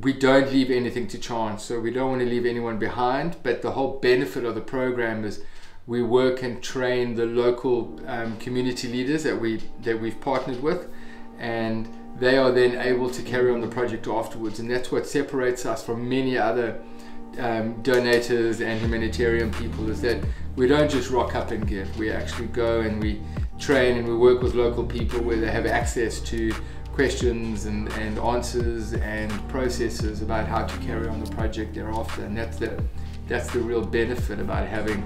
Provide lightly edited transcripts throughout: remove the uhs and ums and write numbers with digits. we don't leave anything to chance, so we don't want to leave anyone behind. But the whole benefit of the program is we work and train the local community leaders that we've partnered with, and they are then able to carry on the project afterwards. And that's what separates us from many other donators and humanitarian people, is that we don't just rock up and give. We actually go and we train and we work with local people where they have access to questions and answers and processes about how to carry on the project thereafter. And that's the real benefit about having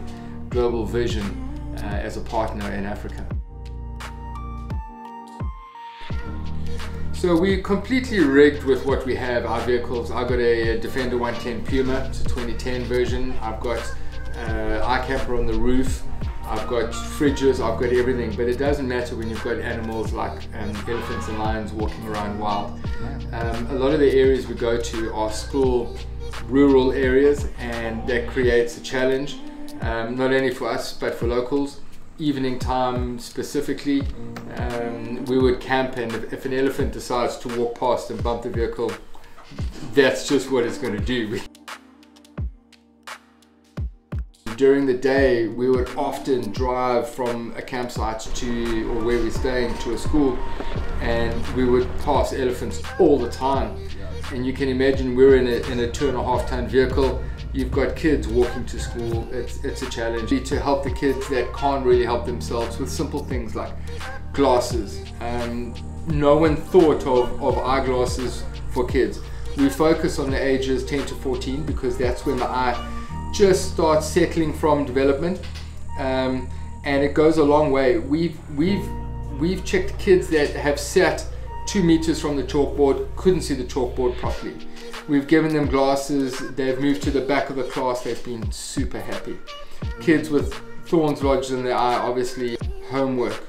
Global Vision as a partner in Africa. So we're completely rigged with what we have, our vehicles. I've got a Defender 110 Puma, it's a 2010 version. I've got iKamper on the roof. I've got fridges, I've got everything, but it doesn't matter when you've got animals like elephants and lions walking around wild. A lot of the areas we go to are still rural areas, and that creates a challenge, not only for us, but for locals. Evening time specifically, we would camp, and if an elephant decides to walk past and bump the vehicle, that's just what it's going to do. During the day, we would often drive from a campsite to, or where we're staying, to a school, and we would pass elephants all the time. And you can imagine we're in a 2.5 ton vehicle. You've got kids walking to school. It's a challenge to help the kids that can't really help themselves with simple things like glasses. No one thought of eyeglasses for kids. We focus on the ages 10 to 14 because that's when the eye just starts settling from development, and it goes a long way. We've checked kids that have sat 2 meters from the chalkboard, couldn't see the chalkboard properly. We've given them glasses, they've moved to the back of the class, they've been super happy. Kids with thorns lodged in their eye, obviously, homework,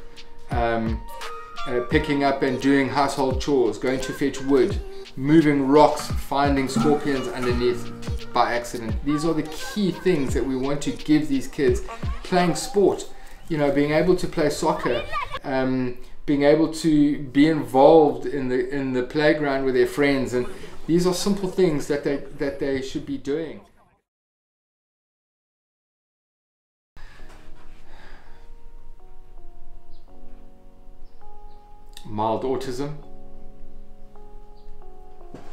picking up and doing household chores, going to fetch wood, moving rocks, finding scorpions underneath by accident. These are the key things that we want to give these kids. Playing sport, you know, being able to play soccer, being able to be involved in the playground with their friends, and these are simple things that they should be doing. Mild autism.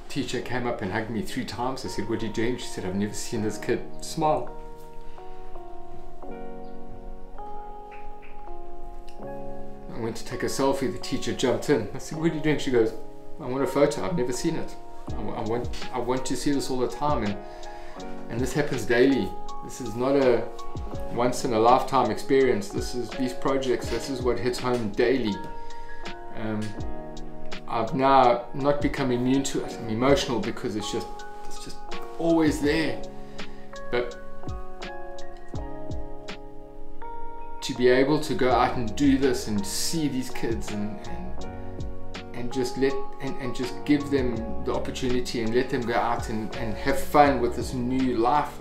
Teacher came up and hugged me 3 times. I said, "What are you doing?" She said, "I've never seen this kid smile." I went to take a selfie. The teacher jumped in. I said, "What are you doing?" She goes, "I want a photo. I've never seen it. I want to see this all the time." And this happens daily. This is not a once in a lifetime experience. This is these projects. This is what hits home daily. I've now not become immune to it. I'm emotional because it's just always there. But to be able to go out and do this and see these kids and just just give them the opportunity and let them go out and have fun with this new life.